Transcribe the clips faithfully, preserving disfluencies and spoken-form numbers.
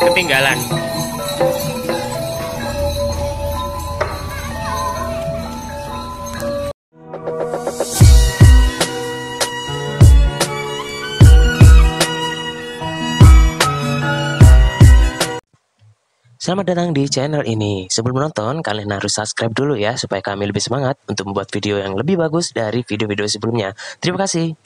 ketinggalan. Selamat datang di channel ini. Sebelum menonton, kalian harus subscribe dulu ya, supaya kami lebih semangat untuk membuat video yang lebih bagus dari video-video sebelumnya. Terima kasih.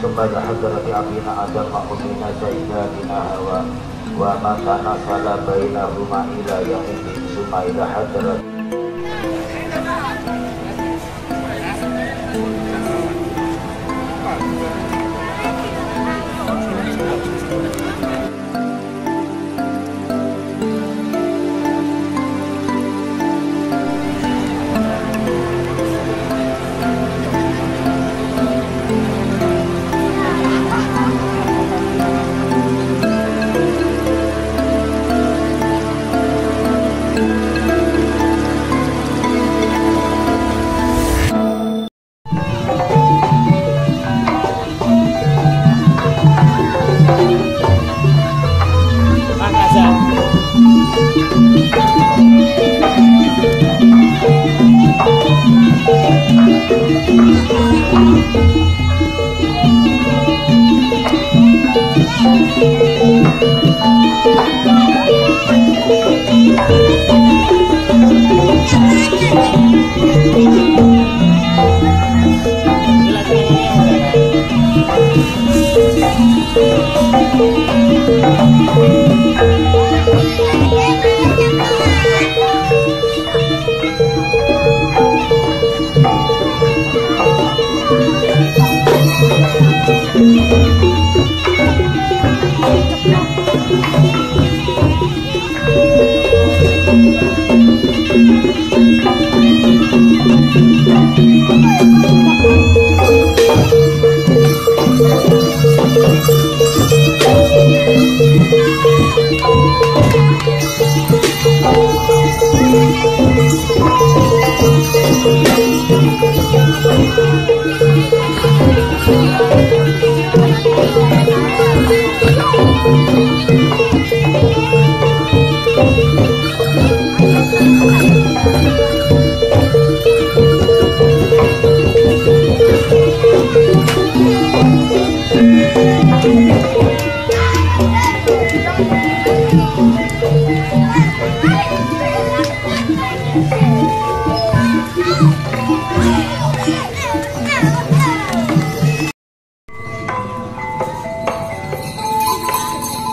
Kepada hadrati abina adam makhusina sayyidina hawa wa makana salah bainahuma ila ya'idin sumaila hadrati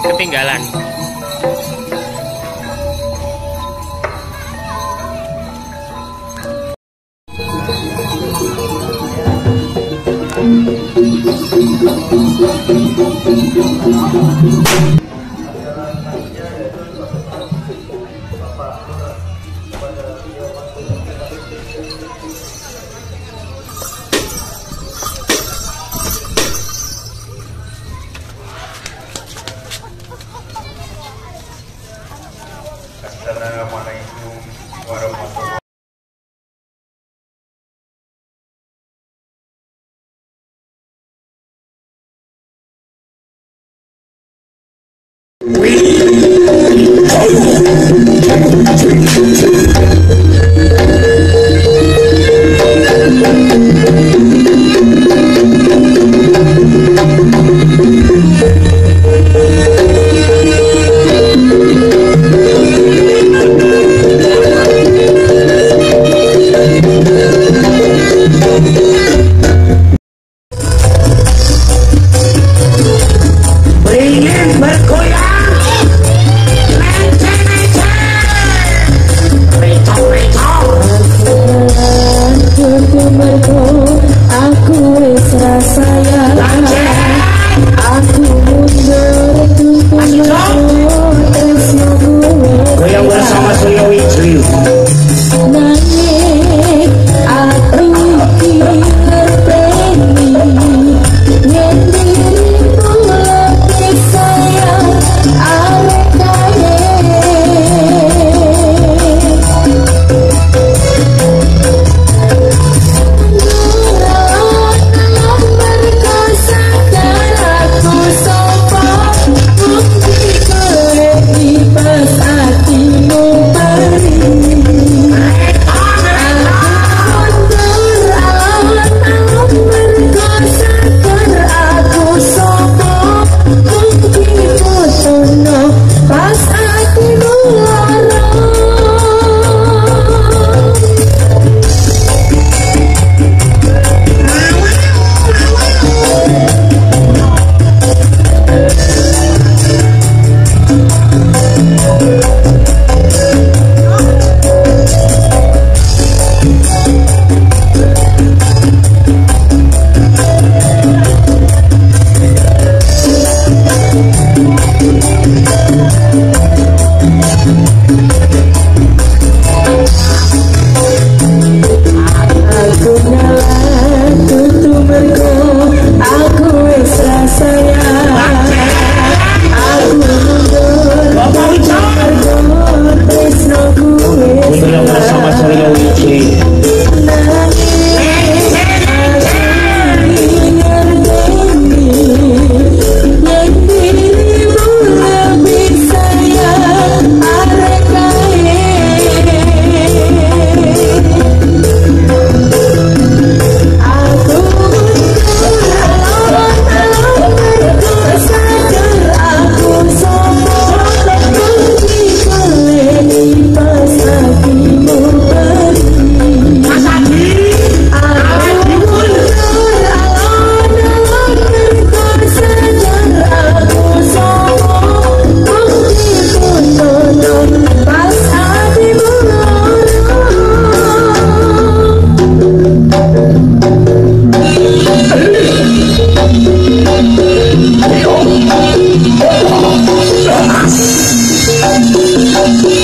ketinggalan. Assalamualaikum warahmatullahi wabarakatuh.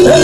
Hey!